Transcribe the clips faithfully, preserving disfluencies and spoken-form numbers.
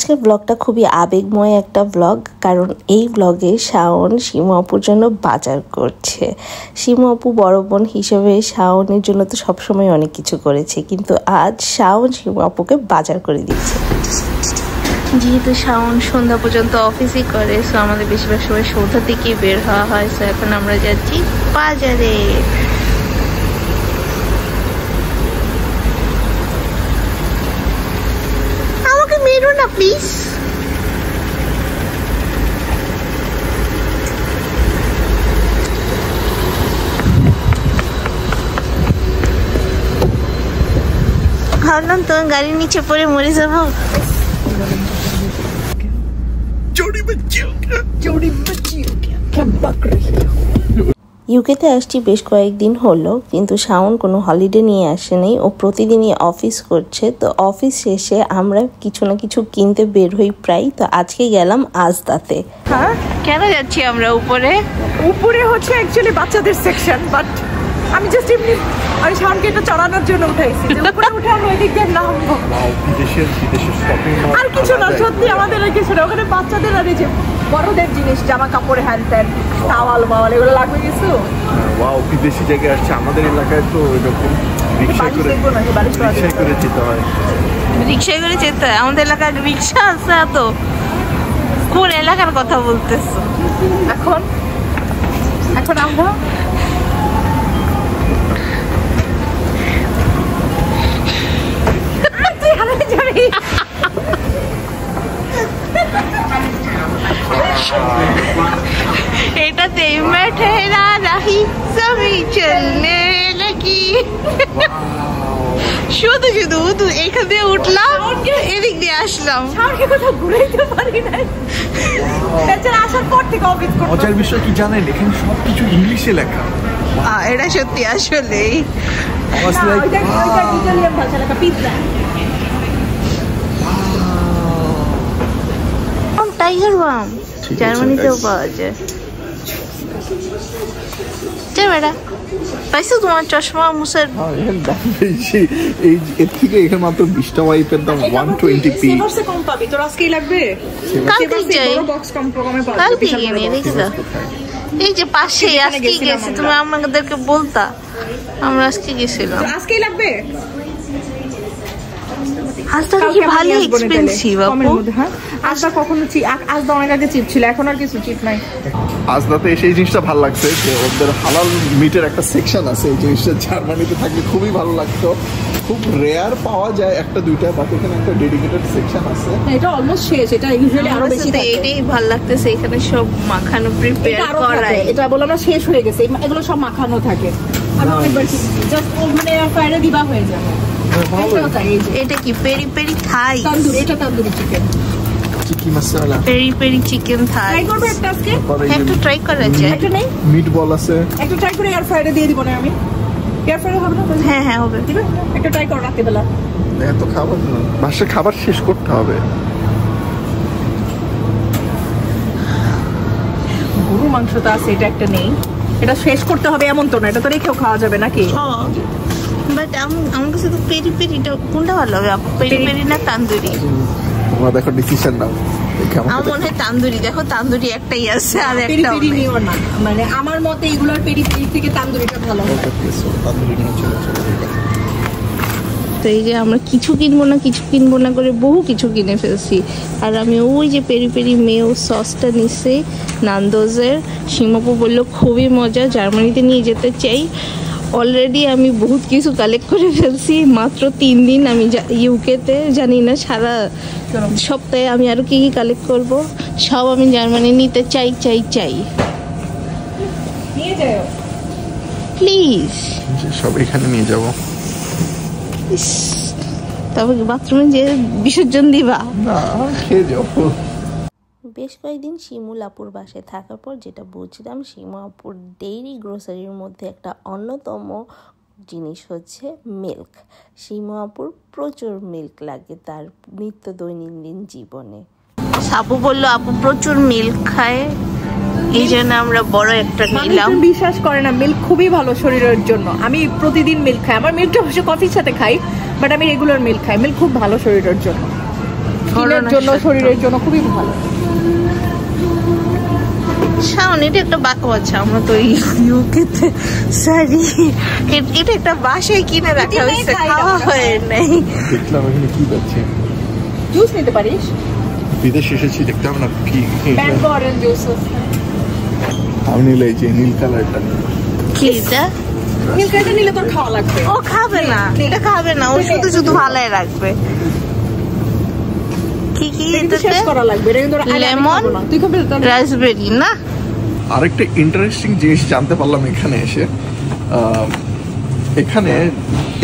আজকের ব্লগটা খুবই আবেগময় একটা ব্লগ, কারণ এই ব্লগে শাওন সীমা আপুর জন্য বাজার করছে। সীমা আপু বড় বোন হিসেবে শাওনের জন্য তো সবসময় অনেক কিছু করেছে, কিন্তু আজ শাওন সীমা আপুকে বাজার করে দিচ্ছে। যেহেতু শাওন সন্ধ্যা পর্যন্ত অফিসই করে, সো আমাদের বেশিরভাগ সময় সন্ধ্যা থেকেই বের হওয়া হয়। সো এখন আমরা যাচ্ছি বাজারে। Please. ভাবলাম তো গাড়ির নিচে পড়ে মরে যাবো। ইউকেতে আসছি বেশ কয়েকদিন হলো, কিন্তু শাওন কোনো হলিডে নিয়ে আসেনি। ও প্রতিদিনই অফিস করছে, তো অফিস শেষে আমরা কিছু না কিছু কিনতে বের হই প্রায়। তো আজকে গেলাম আজদাতে। হ্যাঁ, কেন যাচ্ছি আমরা উপরে? উপরে হচ্ছে অ্যাকচুয়ালি বাচ্চাদের সেকশন, বাট আমি জাস্ট এমনি আমি শাওনকে এটা চড়ানোর জন্য উঠাইছি। উপরে উঠে আমরা এদিকে নামবো। আর কিছু না, সত্যি আমাদের আর কিছু না, ওখানে বাচ্চাদের আর এই যে বড়দের জিনিস জামা কাপড় হ্যান ত্যান টাওয়াল মাওয়াল এগুলো লাগবে কিছু। ওয়াও, বিদেশি জায়গায় আসছে। আমাদের এলাকায় তো এরকম রিক্সা করে রিক্সা করে যেতে হয়, রিক্সা করে যেতে হয়। আমাদের এলাকায় রিক্সা আছে তো? কোন এলাকার কথা বলতেছো? এখন এখন আমরা এটা তেমে ঠেলা নাহি সবই চলনে লাগি। শুধু শুধু তুই এখান দিয়ে উঠলাম, এদিক দিয়ে আসলাম, সামনে কোথাও ঘুরাইতে পারি না। তাছাড়া আসার পর থেকে অফিস করতে মজার বিষয় কি জানেন, এখানে সবকিছু ইংলিশে লেখা। এটা সত্যি আসলে ইটালিয়ান ভাষা লেখা পিৎজা। জার্মানিতেও পাওয়া যায়। তোমার চশমা মুসার থেকে এখানে মাত্র বিশ টাকা ওয়াইপের দাম একশো বিশ পি। কম পাবি তোর, আজকেই লাগবে। এই যে পাশে আজকে গেছি, তুমি আমাদেরকে বলতা আমরা আজকে গেছিলাম, আজকেই লাগবে। আজদাতে এসে এই জিনিসটা ভালো লাগছে যে ওদের হালাল মিটের একটা সেকশন আছে। এই জিনিসটা জার্মানিতে থাকলে খুবই ভালো লাগতো। খুব রেয়ার পাওয়া যায় একটা দুইটা, বাট এখানে একটা ডেডিকেটেড সেকশন আছে। এটা অলমোস্ট শেষ, এটা ইউজুয়ালি আরো বেশি থাকে। এটাই ভালো লাগতেছে, এখানে সব মাখানো প্রিপেয়ার করা। এটা বললাম না শেষ হয়ে গেছে, এগুলো সব মাখানো থাকে। আর অনেকবার জাস্ট মানে ফ্রাইডে দিবা হয়ে যায়। এটা কি পেরি পেরি থাই? এটা তন্দুরি চিকেন, চিকি মশলা পেরি পেরি চিকেন থাই। ট্রাই করব একটা আজকে, একটা ট্রাই করা যায়। একটা নেই মিটবল আছে, একটা ট্রাই করে এয়ার ফ্রাইডে দিয়ে দিব না আমি। এয়ার ফ্রাই হবে না? হ্যাঁ হ্যাঁ হবে, দিবে। একটা ট্রাই কর রাতে বেলা। এত খাবার না, বাসা খাবার শেষ করতে হবে। গরু মাংসটা আছে, এটা একটা নেই। এটা শেষ করতে হবে এমন তো না, এটা তো রেখেও খাওয়া যাবে নাকি? হ্যাঁ, বাট আমার কাছে তো পেরি পেরিটা কোনটা ভালো হবে? পেরি পেরি না তান্দুরি? তোমরা দেখো ডিসিশন নাও। আমার মনে হয় তান্দুরি। দেখো তান্দুরি একটাই আছে, আর একটা পেরি নিও না। মানে আমার মতে এগুলোর পেরি পেরি থেকে তান্দুরিটা ভালো হবে। তান্দুরি নিয়ে চলে চলে তো এই যে আমরা কিছু কিনবো না কিছু কিনবো না করে বহু কিছু কিনে ফেলছি। আর আমি ওই যে পেরি পেরি মেও সসটা নিচ্ছি নান্দোজের। সীমাপু বললো খুবই মজা, জার্মানিতে নিয়ে যেতে চাই। অলরেডি আমি বহুত কিছু কালেক্ট করে ফেলছি। মাত্র তিন দিন আমি ইউকেতে, জানি না সারা সপ্তাহে আমি আরও কী কী কালেক্ট করব। সব আমি জার্মানি নিতে চাই চাই চাই। নিয়ে যাও প্লিজ, সব এখানে নিয়ে যাব। তবে বাথরুমে যে বিসর্জন দিবা না, খেয়ে যাও। বেশ কয়েকদিন শিমুল আপুর বাসায় থাকার পর যেটা বুঝলাম, শিমু আপুর ডেইরি গ্রোসারির মধ্যে একটা অন্যতম জিনিস হচ্ছে মিল্ক। শিমু আপুর প্রচুর মিল্ক লাগে তার নিত্য দৈনন্দিন জীবনে। আপু বললো আপু প্রচুর মিল্ক খায়, এই জন্য আমরা বড় একটা নিলাম। বিশ্বাস করে না, মিল্ক খুবই ভালো শরীরের জন্য। আমি প্রতিদিন মিল্ক খাই, আমার মিল্কটা অবশ্য কফির সাথে খাই, বাট আমি রেগুলার মিল্ক খাই। মিল্ক খুব ভালো শরীরের জন্য। স্কিনের জন্য শরীরের জন্য খুবই ভালো। শাওন, এটা একটা বাঁকা বাচ্চা, আমরা তো ইউকেতে শাড়ি এটা একটা বাসায় কিনে রাখা হয়েছে, খাওয়া হয় নাই। দেখলাম এখানে কি বাচ্চা জুস নিতে পারিস, বিদেশে এসেছি দেখতাম না কি ম্যাঙ্গো অরেঞ্জ জুস আমি নিলে এই যে নীল কালারটা কি এটা নীল কালারটা নিলে তোর খাওয়া লাগবে। ও খাবে না, এটা খাবে না, ও শুধু শুধু ভালোই রাখবে। কি কি এটা শেষ করা লাগবে, এটা কিন্তু লেমন তুই খাবি তো রাসবেরি না। আরেকটা ইন্টারেস্টিং জিনিস জানতে পারলাম এখানে এসে, এখানে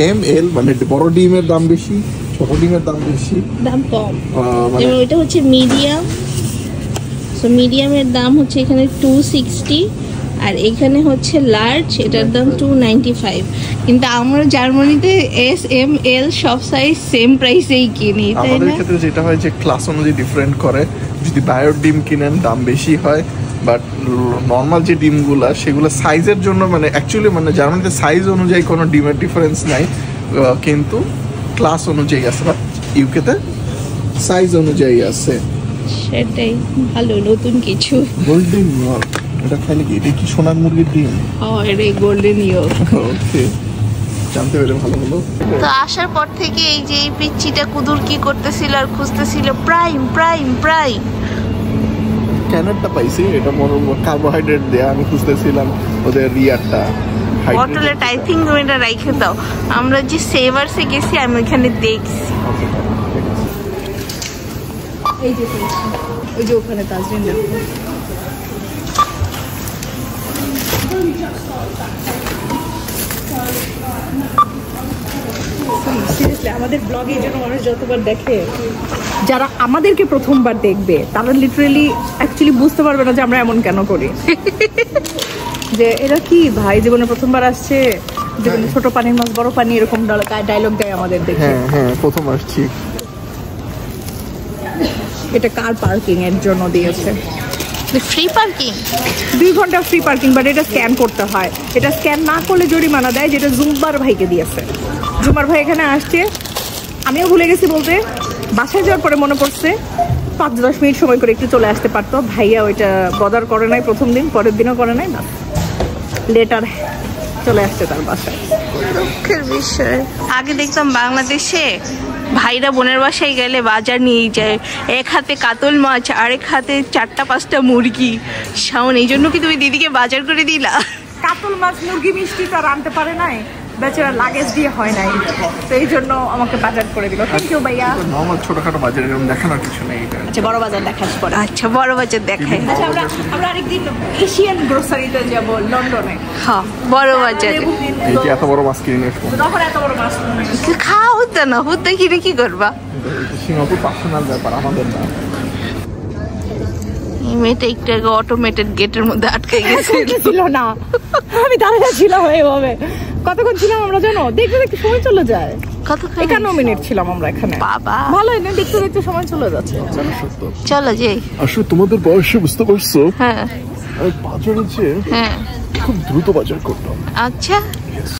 এম এল মানে বড় ডিমের দাম বেশি, ছোট ডিমের দাম বেশি, দাম কম। মানে এটা হচ্ছে মিডিয়াম, সো মিডিয়ামের দাম হচ্ছে এখানে দুইশো ষাট আর এখানে হচ্ছে লার্জ এটার দাম দুইশো পঁচানব্বই। কিন্তু আমরা জার্মানিতে এস এম এল সব সাইজ সেম প্রাইসেই কিনি, তাই না? আমাদের ক্ষেত্রে যেটা হয় যে ক্লাস অনুযায়ী ডিফারেন্ট করে, যদি বায়োর ডিম কিনেন দাম বেশি হয়, বাট নর্মাল যে ডিমগুলো সেগুলো সাইজের জন্য মানে অ্যাকচুয়ালি মানে জার্মানিতে সাইজ অনুযায়ী কোনো ডিমের ডিফারেন্স নাই, কিন্তু ক্লাস অনুযায়ী আছে, বাট ইউকেতে সাইজ অনুযায়ী আছে। সেটাই ভালো, নতুন কিছু। গোল্ডেন ইয়র্ক, এটা খাইলে কি এটা কি সোনার মুরগির ডিম? ও এটা গোল্ডেন ইয়র্ক। ওকে, জানতে পেরে ভালো হলো। তো আসার পর থেকে এই যে এই পিচ্চিটা কুদুর কি করতেছিল আর খুঁজতেছিল প্রাইম প্রাইম প্রাইম ক্যানেটটা পাইছি, এটা মনে কার্বোহাইড্রেট দেয়া, আমি খুঁজতেছিলাম ওদের রিয়ারটা বটলে আই থিঙ্ক ওইটা রাইখে দাও। আমরা যে সেভারসে গেছি আমি ওখানে দেখছি, এই যে ওই যে ওখানে তাজরিন দেখো। সিরিয়াসলি আমাদের ব্লগ এই জন্য মানুষ যতবার দেখে, যারা আমাদেরকে প্রথমবার দেখবে তারা লিটারেলি অ্যাকচুয়ালি বুঝতে পারবে না যে আমরা এমন কেন করি, যে এরা কি ভাই জীবনে প্রথমবার আসছে, জীবনে ছোট পানির মাছ বড় পানি এরকম ডায়লগ দেয় আমাদের দেখে। হ্যাঁ হ্যাঁ, প্রথম আসছি। এটা কার পার্কিং এর জন্য দিয়েছে, ফ্রি পার্কিং, দুই ঘন্টা ফ্রি পার্কিং, বাট এটা স্ক্যান করতে হয়, এটা স্ক্যান না করলে জরিমানা দেয়, যেটা জুম্বার ভাইকে দিয়েছে। জুম্বার ভাই এখানে আসছে, আমিও ভুলে গেছি বলতে, বাসায় যাওয়ার পরে মনে পড়ছে পাঁচ দশ মিনিট সময় করে একটু চলে আসতে পারতো, ভাইয়া ওইটা বদার করে নাই, প্রথম দিন পরের দিনও করে নাই, না লেটার চলে আসছে তার বাসায়। দুঃখের বিষয়, আগে দেখতাম বাংলাদেশে ভাইরা বোনের বাসায় গেলে বাজার নিয়ে যায়, এক হাতে কাতল মাছ আরেক হাতে চারটা পাঁচটা মুরগি। শাওন, এই জন্য কি তুমি দিদিকে বাজার করে দিলা? কাতল মাছ মুরগি মিষ্টি তো আনতে পারে নাই বেচারা, লাগেজ দিয়ে হয় নাই, তো এই জন্য আমাকে বাজার করে দিল। থ্যাংক ইউ ভাইয়া। নরমাল ছোটখাটো বাজার এরকম দেখানোর কিছু নেই। আচ্ছা বড় বাজার দেখাস পর। আচ্ছা বড় বাজার দেখাই। আচ্ছা আমরা আমরা আরেকদিন এশিয়ান গ্রোসারিতে যাব লন্ডনে। হ্যাঁ বড় বাজার, এই যে এত বড় মাছ কিনে আসবো। তখন এত বড় মাছ কি খাও তো না, হতে কি কি করবা, সিঙ্গাপুর পার্সোনাল ব্যাপার আমাদের না। মেয়েটা একটা অটোমেটেড গেটের মধ্যে আটকে গেছিল না, আমি দাঁড়িয়ে ছিলাম এইভাবে। কতক্ষণ ছিলাম আমরা জানো? দেখতে দেখতে সময় চলে যায়। কতক্ষণ? একান্ন মিনিট ছিলাম আমরা এখানে। বাবা ভালো না, দেখতে দেখতে সময় চলে যাচ্ছে। চলো যাই। আসলে তোমাদের বয়সে বুঝতে পারছো, হ্যাঁ আমি পাঁচ বছর খুব দ্রুত বাজার করতাম। আচ্ছা।